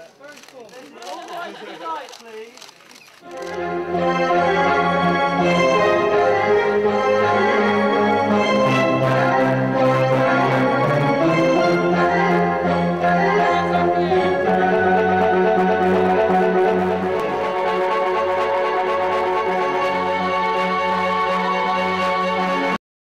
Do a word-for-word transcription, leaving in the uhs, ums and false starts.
Very cool. Please.